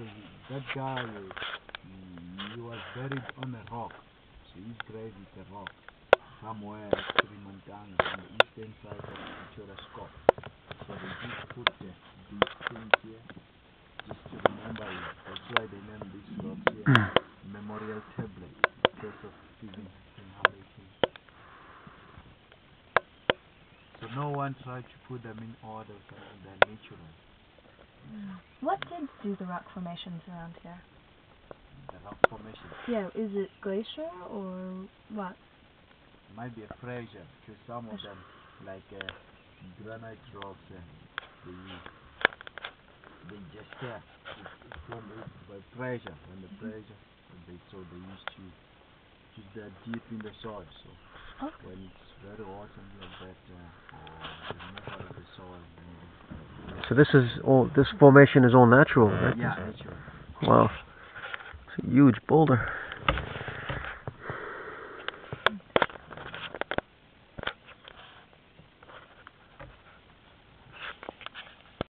because that guy, he was buried on a rock. So his grave is a rock somewhere in Kilimanjaro on the eastern side of Ventura Scott. So they just put these things here just to remember him. That's why they named this rock here Memorial Tablet, because of feelings and how they feel. So no one tried to put them in order, they're natural. What did do the rock formations around here? The rock formations? Yeah, is it glacier or what? It might be a pressure, because some of them, like granite rocks, they just formed by pressure, when the pressure, so they used to keep that deep in the soil, so okay. When it's very hot and like that, or the mineral of the soil, so this is all. This formation is all natural, right? Yeah, natural. Wow, it's a huge boulder.